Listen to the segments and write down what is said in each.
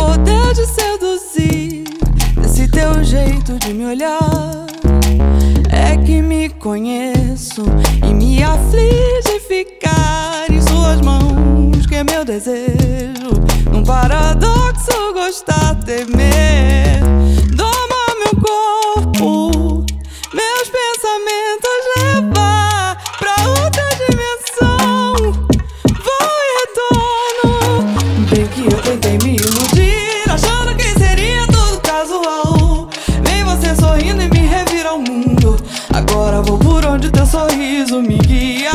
poder de seduzir, desse teu jeito de me olhar. É que me conheço e me aflige ficar em suas mãos, que é meu desejo. Num paradoxo, gostar, temer. Doma meu corpo, meus pensamentos levar pra outra dimensão. Vou e retorno. Bem que eu tentei me iludir, achando que seria tudo casual. Vem você sorrindo e me revira o mundo. Agora vou por onde teu sorriso me guia.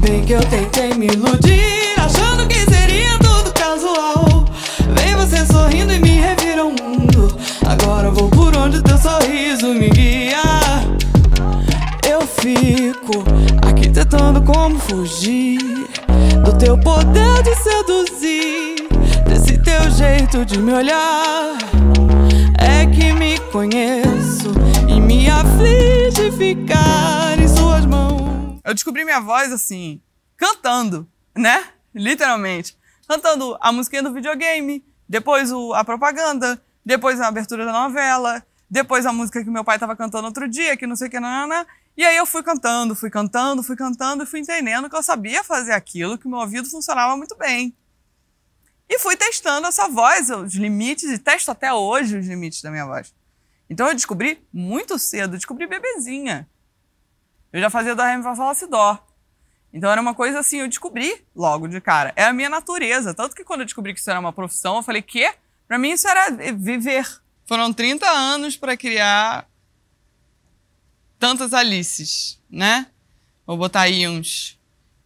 Bem que eu tentei me iludir, achando que seria tudo casual. Vem você sorrindo e me revira o mundo. Agora vou por onde teu sorriso me guia. Eu fico aqui tentando como fugir do teu poder de seduzir, desse teu jeito de me olhar. É que me conheço e me aflige ficar em suas mãos. Eu descobri minha voz assim, cantando, né? Literalmente. Cantando a musiquinha do videogame, depois a propaganda, depois a abertura da novela, depois a música que meu pai estava cantando outro dia, que não sei o que, nanana. E aí eu fui cantando e fui entendendo que eu sabia fazer aquilo, que meu ouvido funcionava muito bem. E fui testando essa voz, os limites, e testo até hoje os limites da minha voz. Então eu descobri muito cedo, descobri bebezinha. Eu já fazia Dó, Ré, Mi, Fá, Sol, Lá, Si, Dó. Então era uma coisa assim, eu descobri logo de cara. Era a minha natureza, tanto que quando eu descobri que isso era uma profissão, eu falei, quê? Pra mim isso era viver. Foram 30 anos para criar tantas Alices, né? Vou botar aí uns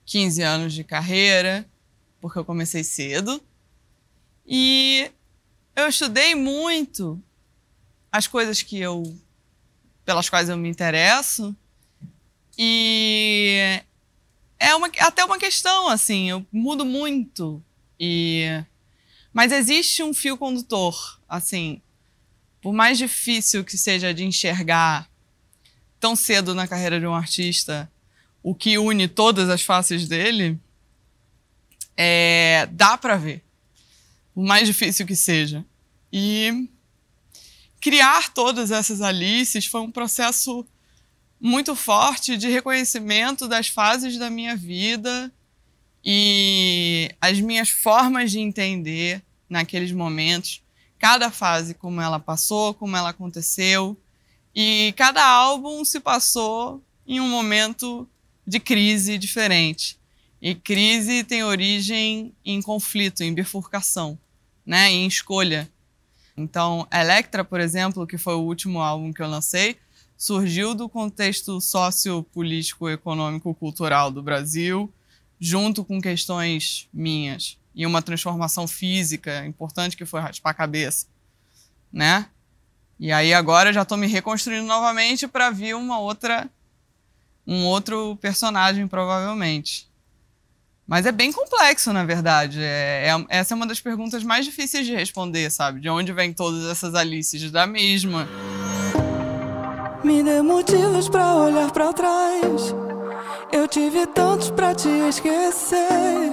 15 anos de carreira, porque eu comecei cedo. E eu estudei muito as coisas que pelas quais eu me interesso. E é até uma questão, assim, eu mudo muito. Mas existe um fio condutor, assim, por mais difícil que seja de enxergar tão cedo na carreira de um artista, o que une todas as faces dele, dá para ver, o mais difícil que seja. E criar todas essas Alices foi um processo muito forte de reconhecimento das fases da minha vida e as minhas formas de entender naqueles momentos, cada fase, como ela passou, como ela aconteceu. E cada álbum se passou em um momento de crise diferente. E crise tem origem em conflito, em bifurcação, né? Em escolha. Então, Electra, por exemplo, que foi o último álbum que eu lancei, surgiu do contexto sociopolítico, econômico, cultural do Brasil, junto com questões minhas e uma transformação física importante que foi raspar a cabeça, né? E aí agora eu já estou me reconstruindo novamente para vir um outro personagem, provavelmente. Mas é bem complexo, na verdade. Essa é uma das perguntas mais difíceis de responder, sabe? De onde vêm todas essas Alices da mesma? Me dê motivos para olhar para trás. Eu tive tantos para te esquecer.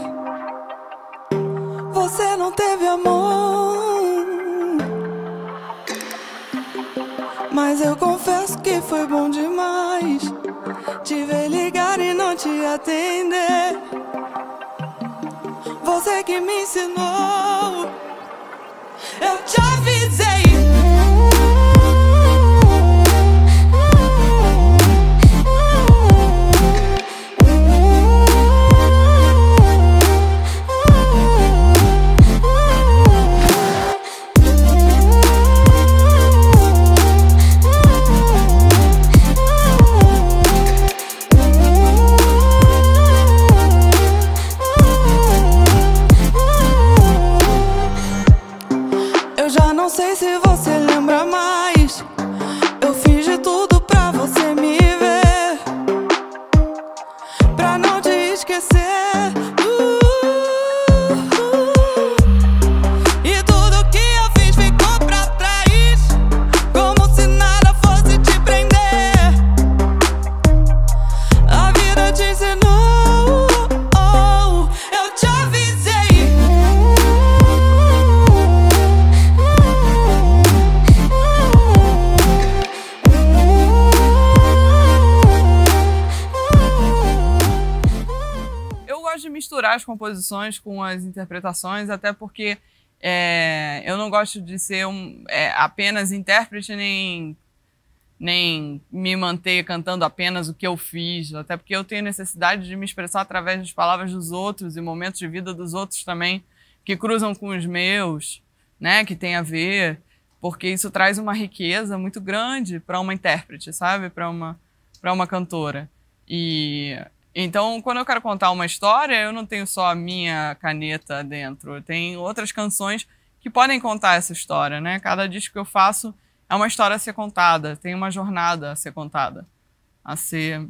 Você não teve amor, mas eu confesso que foi bom demais te ver ligar e não te atender. Você que me ensinou, eu te avisei. Eu te avisei. misturar as composições com as interpretações, até porque eu não gosto de ser apenas intérprete, nem me manter cantando apenas o que eu fiz, até porque eu tenho necessidade de me expressar através das palavras dos outros e momentos de vida dos outros também, que cruzam com os meus, né, que tem a ver, porque isso traz uma riqueza muito grande para uma intérprete, sabe, para uma cantora. E então, quando eu quero contar uma história, eu não tenho só a minha caneta dentro, tem outras canções que podem contar essa história, né? Cada disco que eu faço é uma história a ser contada, tem uma jornada a ser contada, a ser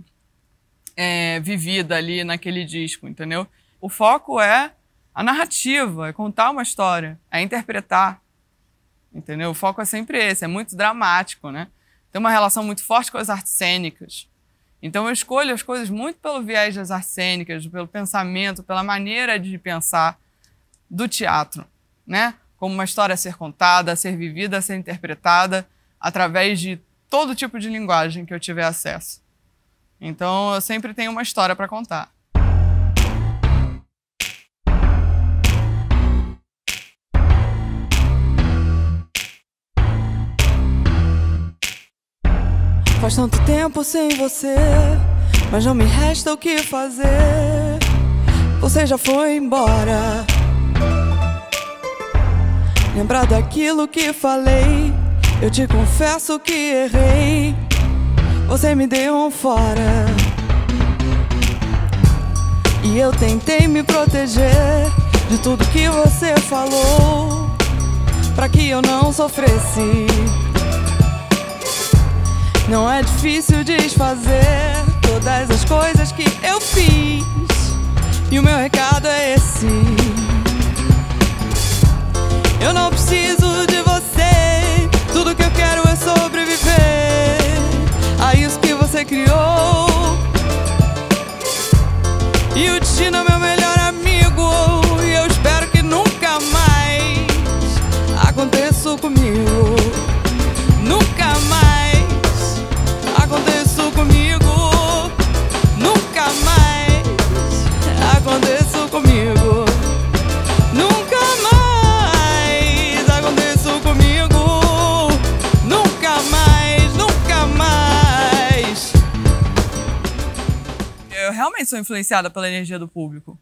vivida ali naquele disco, entendeu? O foco é a narrativa, é contar uma história, é interpretar, entendeu? O foco é sempre esse, é muito dramático, né? Tem uma relação muito forte com as artes cênicas. Então eu escolho as coisas muito pelo viés das artes cênicas, pelo pensamento, pela maneira de pensar do teatro, né? Como uma história a ser contada, a ser vivida, a ser interpretada através de todo tipo de linguagem que eu tiver acesso. Então eu sempre tenho uma história para contar. Faz tanto tempo sem você, mas não me resta o que fazer. Você já foi embora. Lembrar daquilo que falei, eu te confesso que errei. Você me deu um fora. E eu tentei me proteger de tudo que você falou, pra que eu não sofresse. Não é difícil desfazer todas as coisas que eu fiz, e o meu recado é esse: eu não preciso de você, tudo que eu quero é sobreviver a isso que você criou. E o destino é meu melhor amigo, e eu espero que nunca mais aconteça comigo. Nunca mais aconteceu comigo, nunca mais aconteceu comigo, nunca mais aconteceu comigo, nunca mais, nunca mais. Eu realmente sou influenciada pela energia do público.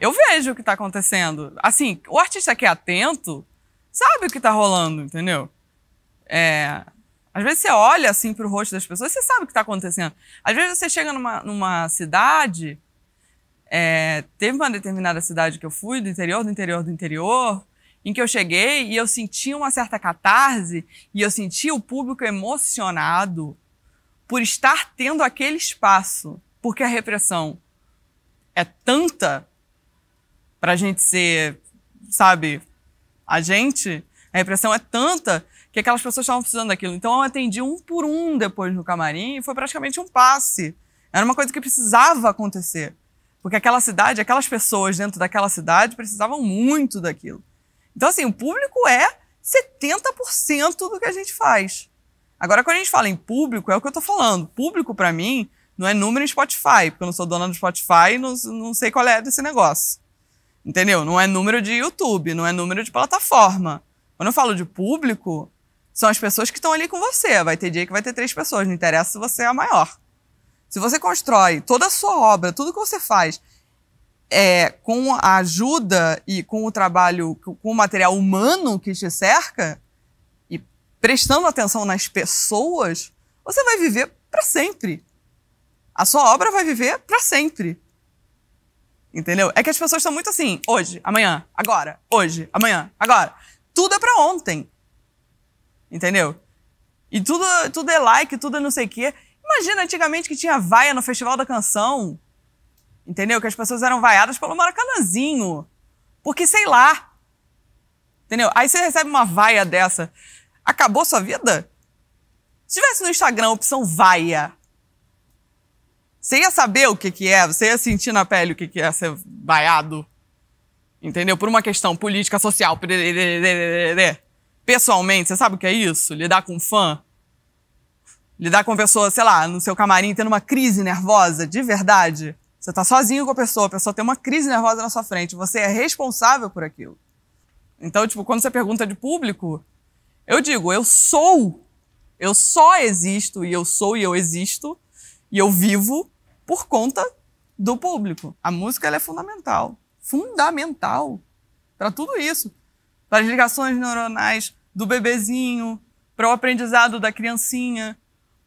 Eu vejo o que está acontecendo. Assim, o artista que é atento sabe o que está rolando, entendeu? Às vezes você olha assim para o rosto das pessoas, você sabe o que está acontecendo. Às vezes você chega numa cidade, teve uma determinada cidade que eu fui, do interior, do interior, do interior, em que eu cheguei e eu senti uma certa catarse, e eu senti o público emocionado por estar tendo aquele espaço, porque a repressão é tanta para a gente ser, sabe, a gente, a repressão é tanta que aquelas pessoas estavam precisando daquilo. Então eu atendi um por um depois no camarim e foi praticamente um passe. Era uma coisa que precisava acontecer. Porque aquela cidade, aquelas pessoas dentro daquela cidade precisavam muito daquilo. Então assim, o público é 70% do que a gente faz. Agora quando a gente fala em público, é o que eu tô falando. Público para mim não é número em Spotify, porque eu não sou dona do Spotify e não sei qual é desse negócio. Entendeu? Não é número de YouTube, não é número de plataforma. Quando eu falo de público, são as pessoas que estão ali com você. Vai ter dia que vai ter 3 pessoas, não interessa se você é a maior. Se você constrói toda a sua obra, tudo que você faz, com a ajuda e com o trabalho, com o material humano que te cerca, e prestando atenção nas pessoas, você vai viver para sempre. A sua obra vai viver para sempre. Entendeu? É que as pessoas estão muito assim, hoje, amanhã, agora, hoje, amanhã, agora. Tudo é para ontem. Entendeu? E tudo é like, tudo é não sei o quê. Imagina antigamente que tinha vaia no Festival da Canção. Entendeu? Que as pessoas eram vaiadas pelo Maracanãzinho. Porque sei lá. Entendeu? Aí você recebe uma vaia dessa. Acabou sua vida? Se tivesse no Instagram a opção vaia, você ia saber o que que é? Você ia sentir na pele o que que é ser vaiado? Entendeu? Por uma questão política, social. Pessoalmente, você sabe o que é isso? Lidar com um fã? Lidar com pessoa, sei lá, no seu camarim, tendo uma crise nervosa, de verdade? Você está sozinho com a pessoa tem uma crise nervosa na sua frente, você é responsável por aquilo. Então, tipo, quando você pergunta de público, eu digo, eu sou, eu só existo e eu sou e eu existo e eu vivo por conta do público. A música ela é fundamental, fundamental para tudo isso, para as ligações neuronais do bebezinho, para o aprendizado da criancinha,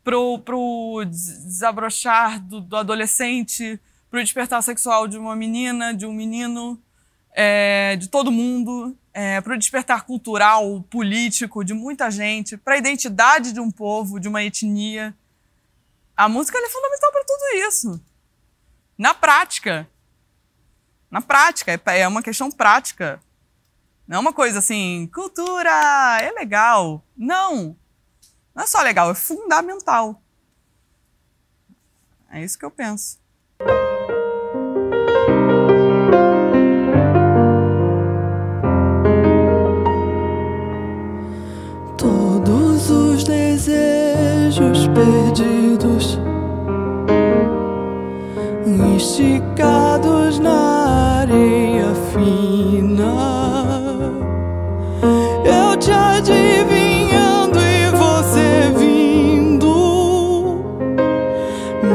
para o desabrochar do adolescente, para o despertar sexual de uma menina, de um menino, de todo mundo, para o despertar cultural, político, de muita gente, para a identidade de um povo, de uma etnia. A música ela é fundamental para tudo isso. Na prática, é uma questão prática. Não é uma coisa assim, cultura, é legal. Não, não é só legal, é fundamental. É isso que eu penso. Todos os desejos perdidos, esticados na areia fina. Te adivinhando e você vindo,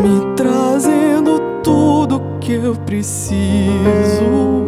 me trazendo tudo que eu preciso.